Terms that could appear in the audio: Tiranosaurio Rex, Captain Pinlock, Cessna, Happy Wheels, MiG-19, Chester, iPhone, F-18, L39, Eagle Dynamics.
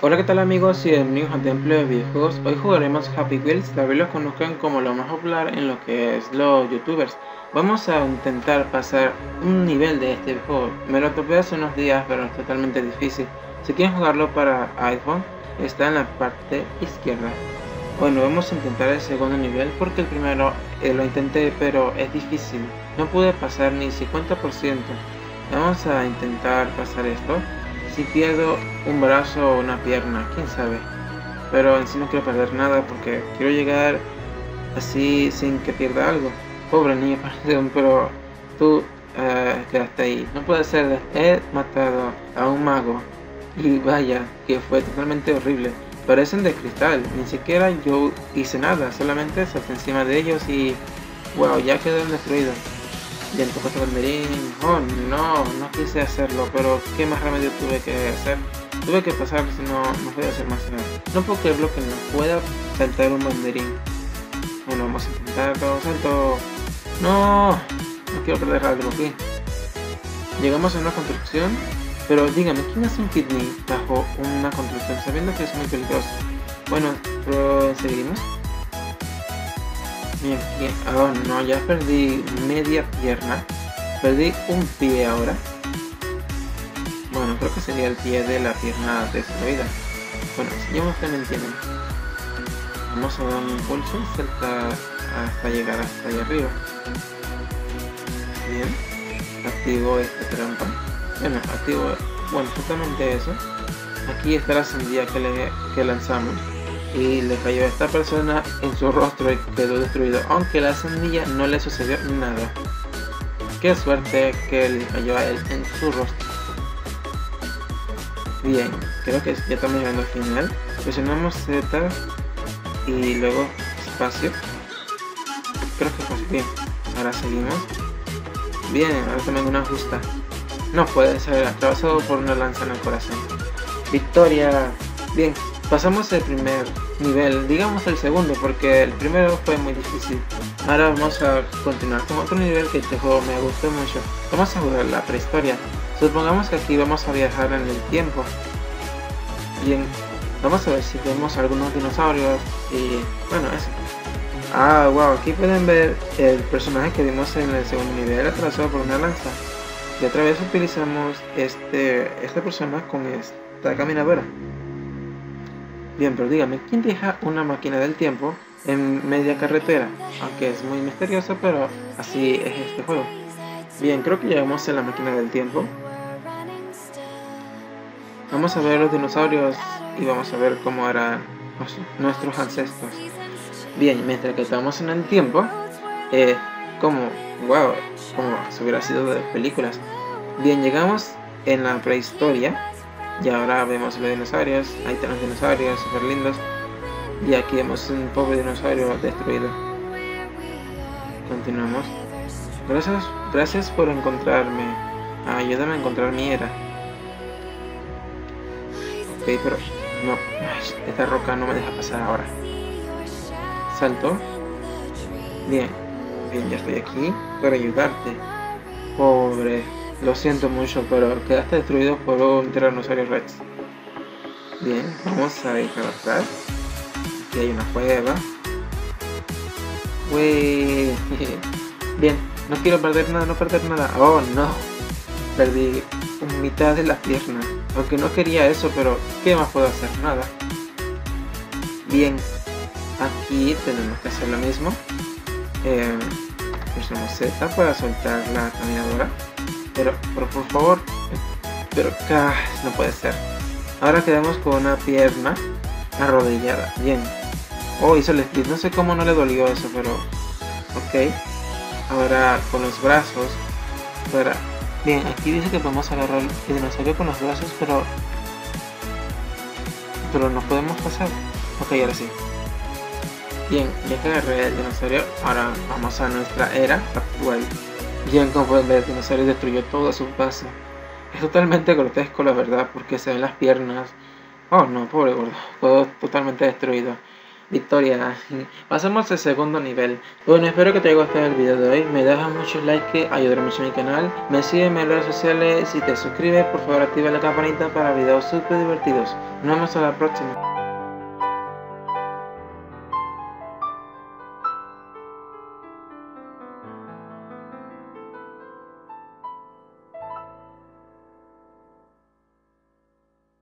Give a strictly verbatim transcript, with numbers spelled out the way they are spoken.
Hola, ¿qué tal amigos y amigos al templo de videojuegos? Hoy jugaremos Happy Wheels, tal vez los conozcan como lo más popular en lo que es los youtubers. Vamos a intentar pasar un nivel de este juego. Me lo topé hace unos días, pero es totalmente difícil. Si quieren jugarlo para iPhone, está en la parte izquierda. Bueno, vamos a intentar el segundo nivel porque el primero eh, lo intenté, pero es difícil. No pude pasar ni cincuenta por ciento. Vamos a intentar pasar esto. Si pierdo un brazo o una pierna, quién sabe, pero en sí no quiero perder nada porque quiero llegar así sin que pierda algo. Pobre niño, perdón, pero tú uh, quedaste ahí. No puede ser, he matado a un mago y vaya que fue totalmente horrible. Parecen de cristal, ni siquiera yo hice nada, solamente salté encima de ellos y wow, ya quedaron destruidos. Y el cocote banderín, oh no, no quise hacerlo, pero qué más remedio tuve que hacer. Tuve que pasar, si no, no podía hacer más nada. No puedo creerlo que no pueda saltar un banderín. Bueno, vamos a intentarlo, salto. No, no quiero perder algo aquí. Llegamos a una construcción, pero dígame, ¿quién hace un kidney bajo una construcción sabiendo que es muy peligroso? Bueno, pero seguimos. Bien, bien. Oh no, ya perdí media pierna. Perdí un pie ahora. Bueno, creo que sería el pie de la pierna destruida. Bueno, ya ustedes me entienden. Vamos a dar un impulso y saltar hasta llegar hasta allá arriba. Bien. Activo esta trampa. Bueno, activo... Bueno, justamente eso. Aquí está la sandía que, le, que lanzamos. Y le cayó a esta persona en su rostro y quedó destruido, aunque la sandía no le sucedió nada. Qué suerte que le cayó a él en su rostro. Bien, creo que ya estamos llegando al final. Presionamos Z y luego espacio. Creo que fue bien. Ahora seguimos. Bien, ahora también una justa. No puede ser, atravesado por una lanza en el corazón. Victoria. Bien. Pasamos el primer nivel, digamos el segundo, porque el primero fue muy difícil. Ahora vamos a continuar con otro nivel que este juego me gustó mucho. Vamos a jugar la prehistoria. Supongamos que aquí vamos a viajar en el tiempo. Bien, vamos a ver si vemos algunos dinosaurios y bueno, eso. Ah, wow, aquí pueden ver el personaje que vimos en el segundo nivel atravesado por una lanza. Y otra vez utilizamos este, esta persona con esta caminadora. Bien, pero dígame, ¿quién deja una máquina del tiempo en media carretera? Aunque es muy misterioso, pero así es este juego. Bien, creo que llegamos a la máquina del tiempo. Vamos a ver los dinosaurios y vamos a ver cómo eran nuestros ancestros. Bien, mientras que estamos en el tiempo, eh, como, wow, como si hubiera sido de películas. Bien, llegamos en la prehistoria. Y ahora vemos los dinosaurios, ahí están los dinosaurios super lindos. Y aquí vemos un pobre dinosaurio destruido. Continuamos. Gracias, gracias por encontrarme. Ayúdame a encontrar mi era. Ok, pero no, esta roca no me deja pasar ahora. Salto. Bien, bien, ya estoy aquí para ayudarte. Pobre. Lo siento mucho, pero quedaste destruido por un Tiranosaurio Rex. Bien, vamos a ir para atrás. Aquí hay una cueva. Uy. Bien, no quiero perder nada, no perder nada. Oh no, perdí mitad de las piernas. Aunque no quería eso, pero ¿qué más puedo hacer? Nada. Bien, aquí tenemos que hacer lo mismo. Eh, Presionamos Z para soltar la caminadora. Pero, pero por favor, pero ah, no puede ser. Ahora quedamos con una pierna arrodillada. Bien. Oh, hizo el split. No sé cómo no le dolió eso, pero ok. Ahora con los brazos. Para... Bien, aquí dice que podemos agarrar el dinosaurio con los brazos, pero... Pero no podemos pasar. Ok, ahora sí. Bien, ya que agarré el dinosaurio, ahora vamos a nuestra era actual. Bien, como pueden ver, el dinosaurio destruyó toda su base. Es totalmente grotesco, la verdad, porque se ven las piernas. Oh no, pobre gordo, todo totalmente destruido. victoria. Pasamos al segundo nivel. Bueno, espero que te haya gustado el video de hoy. Me dejas muchos likes que ayudan mucho a mi canal. Me siguen en mis redes sociales. Si te suscribes, por favor activa la campanita para videos súper divertidos. Nos vemos a la próxima.